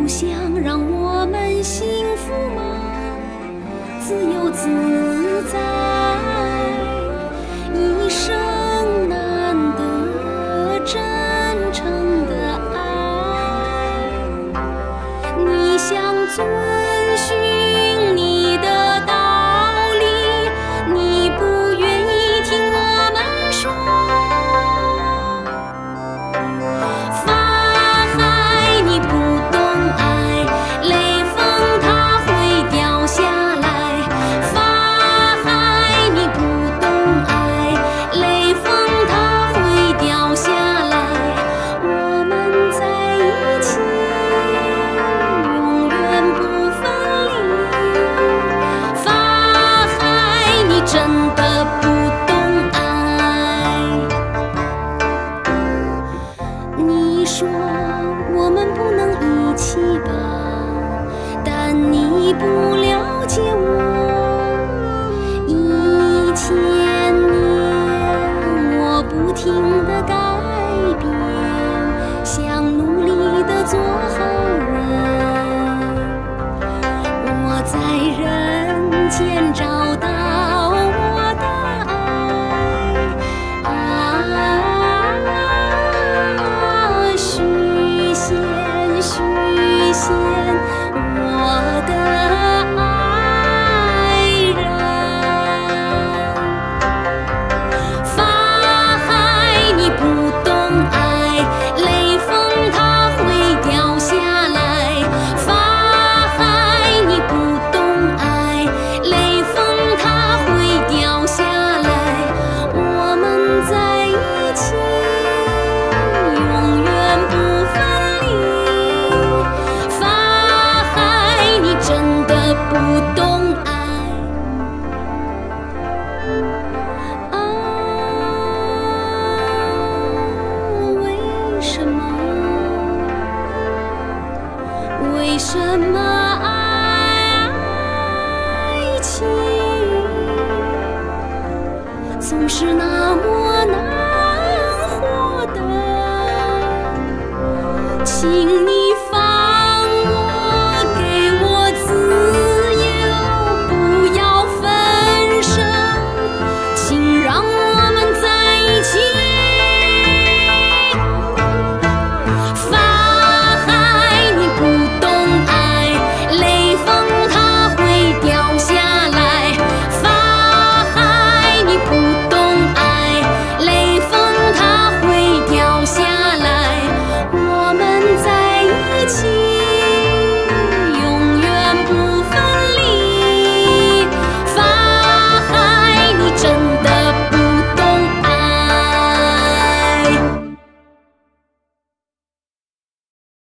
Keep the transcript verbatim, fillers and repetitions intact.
不想让我们幸福吗？自由自在，一生难得真诚的爱。你想遵循你的道理，你不愿意听我们说。法海你不懂爱，雷锋它会掉下来。法海你不懂爱，雷锋它会掉下来。我们在一起，永远不分离。法海你真的不懂爱，你说我们不能一起吧，但你不了解我，一千年我不停的改变，想努力的做好人。我在人间找到我的爱，啊，许仙，许仙，我的爱人。法海你不懂爱，雷锋它会掉下来。法海你不懂爱，雷锋它会掉下来。我们在一起，永远不分离。法海你真的不懂爱，啊，为什么？为什么爱情总是那么难获得？情。